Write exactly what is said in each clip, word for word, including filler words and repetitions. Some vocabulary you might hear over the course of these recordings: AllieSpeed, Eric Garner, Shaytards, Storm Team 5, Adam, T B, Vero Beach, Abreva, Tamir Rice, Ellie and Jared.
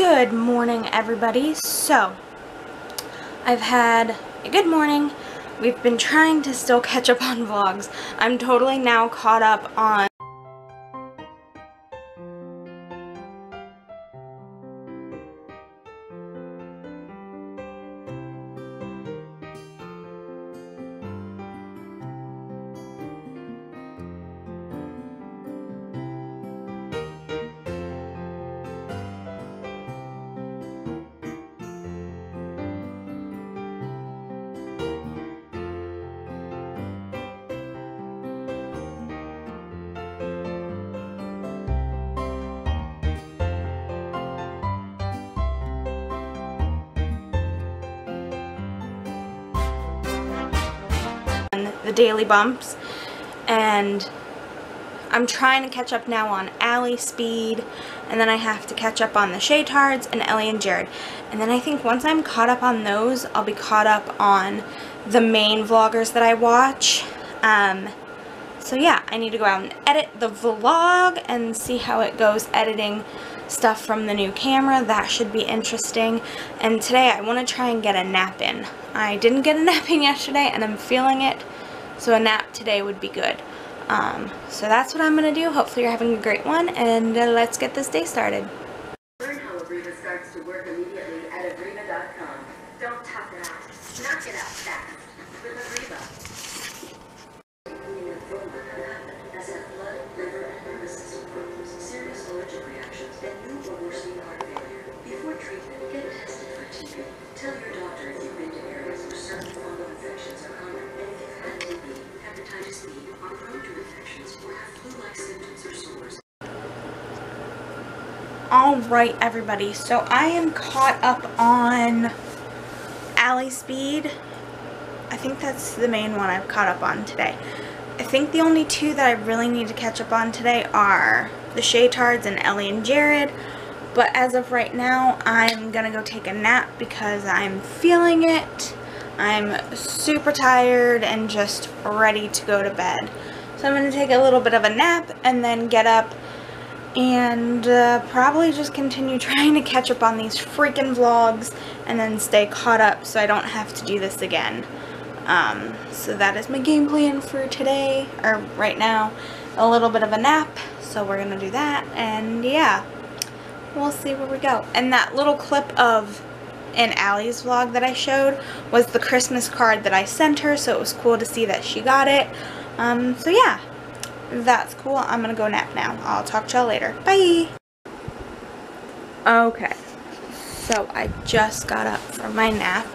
Good morning, everybody. So, I've had a good morning. We've been trying to still catch up on vlogs. I'm totally now caught up on the daily bumps, and I'm trying to catch up now on AllieSpeed, and then I have to catch up on the Shaytards and Ellie and Jared, and then I think once I'm caught up on those, I'll be caught up on the main vloggers that I watch. Um, so yeah, I need to go out and edit the vlog and see how it goes editing stuff from the new camera. That should be interesting. And today I want to try and get a nap in. I didn't get a nap in yesterday and I'm feeling it, so a nap today would be good. Um, so that's what I'm going to do. Hopefully you're having a great one, and uh, let's get this day started. Learn how Abreva starts to work immediately at Abreva dot com. Don't tough it out. Knock it out fast with Abreva. As a blood, liver, and nervous system problems, serious allergic reactions, and new or worsening heart failure. Before treatment, get tested for T B. Tell your doctor if you've been to areas where certain fungal infections are common. Are prone to infections or have flu-like symptoms or sores. Alright, everybody, so I am caught up on AllieSpeed. I think that's the main one I've caught up on today. I think the only two that I really need to catch up on today are the Shaytards and Ellie and Jared, but as of right now, I'm gonna go take a nap because I'm feeling it. I'm super tired and just ready to go to bed. So I'm going to take a little bit of a nap and then get up and uh, probably just continue trying to catch up on these freaking vlogs and then stay caught up so I don't have to do this again. Um, so that is my game plan for today, or right now, a little bit of a nap. So we're going to do that, and yeah, we'll see where we go. And that little clip of in Allie's vlog that I showed was the Christmas card that I sent her, so it was cool to see that she got it. Um, so yeah, that's cool. I'm gonna go nap now. I'll talk to y'all later. Bye! Okay, so I just got up from my nap,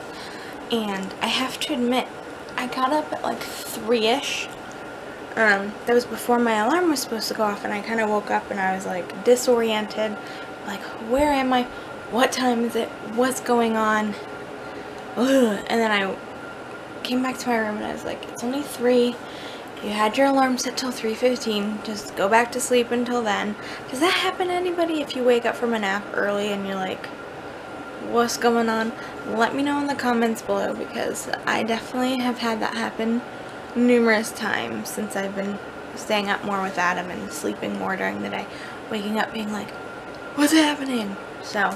and I have to admit, I got up at like three-ish. Um, that was before my alarm was supposed to go off, and I kind of woke up and I was like disoriented, like, where am I? What time is it? What's going on? Ugh. And then I came back to my room and I was like, it's only three. You had your alarm set till three fifteen. Just go back to sleep until then. Does that happen to anybody if you wake up from a nap early and you're like, what's going on? Let me know in the comments below, because I definitely have had that happen numerous times since I've been staying up more with Adam and sleeping more during the day. Waking up being like, what's happening? So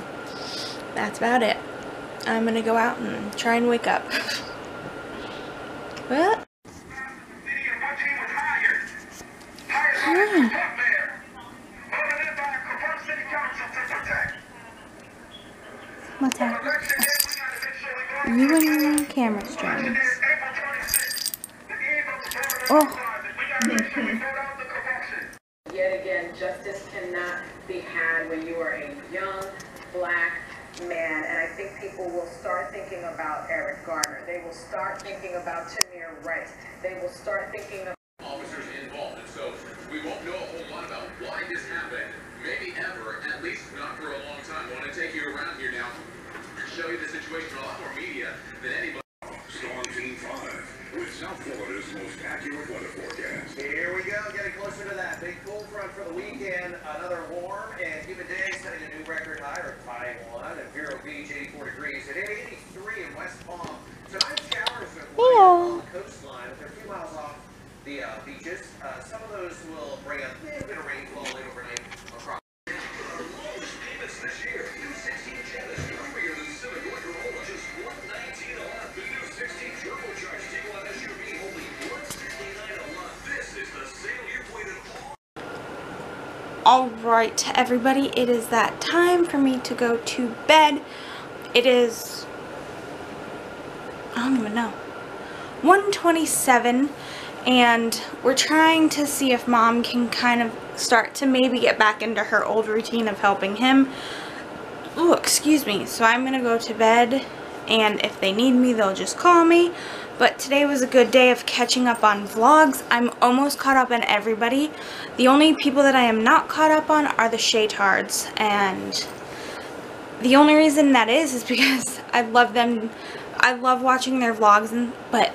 that's about it. I'm gonna go out and try and wake up. What? Hmm. What's happening? You and the camera strings. Oh. Yet again, justice cannot be had when you are a young black man, and I think people will start thinking about Eric Garner. They will start thinking about Tamir Rice. They will start thinking about officers involved, and so we won't know a whole lot about why this happened, maybe ever, at least not for a long time. I want to take you around here now and show you the situation a lot more media than anybody. Storm Team five with South Florida's most accurate weather forecast. Here we go, getting closer to that big cool front for the weekend. Another warm and humid day, setting a new record high or tying one at Vero Beach, eighty-four degrees. At eighty-three in West Palm, tonight's showers are on the coastline. They're a few miles off the Alright everybody, it is that time for me to go to bed. It is, I don't even know, one twenty-seven, and we're trying to see if Mom can kind of start to maybe get back into her old routine of helping him. Ooh, excuse me. So I'm gonna go to bed, and if they need me, they'll just call me. But today was a good day of catching up on vlogs. I'm almost caught up on everybody. The only people that I am not caught up on are the Shaytards, and the only reason that is is because I love them. I love watching their vlogs, and but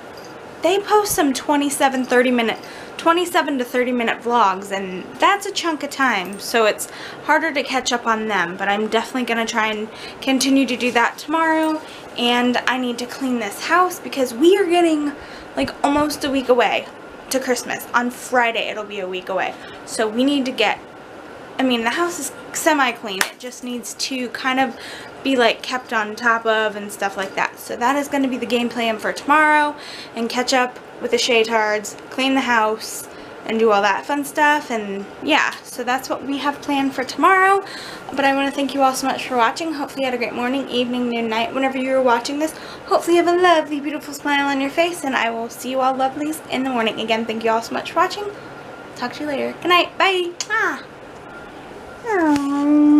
they post some twenty-seven to thirty minute vlogs, and that's a chunk of time, so it's harder to catch up on them. But I'm definitely gonna try and continue to do that tomorrow. And I need to clean this house because we are getting like almost a week away to Christmas. On Friday it'll be a week away. So we need to get, I mean, the house is semi-clean. It just needs to kind of be like kept on top of and stuff like that. So that is going to be the game plan for tomorrow, and catch up with the Shaytards, clean the house, and do all that fun stuff. And yeah, so that's what we have planned for tomorrow. But I want to thank you all so much for watching. Hopefully you had a great morning, evening, noon, night, whenever you were watching this. Hopefully you have a lovely, beautiful smile on your face, and I will see you all lovelies in the morning. Again, thank you all so much for watching. Talk to you later. Good night. Bye. Ah.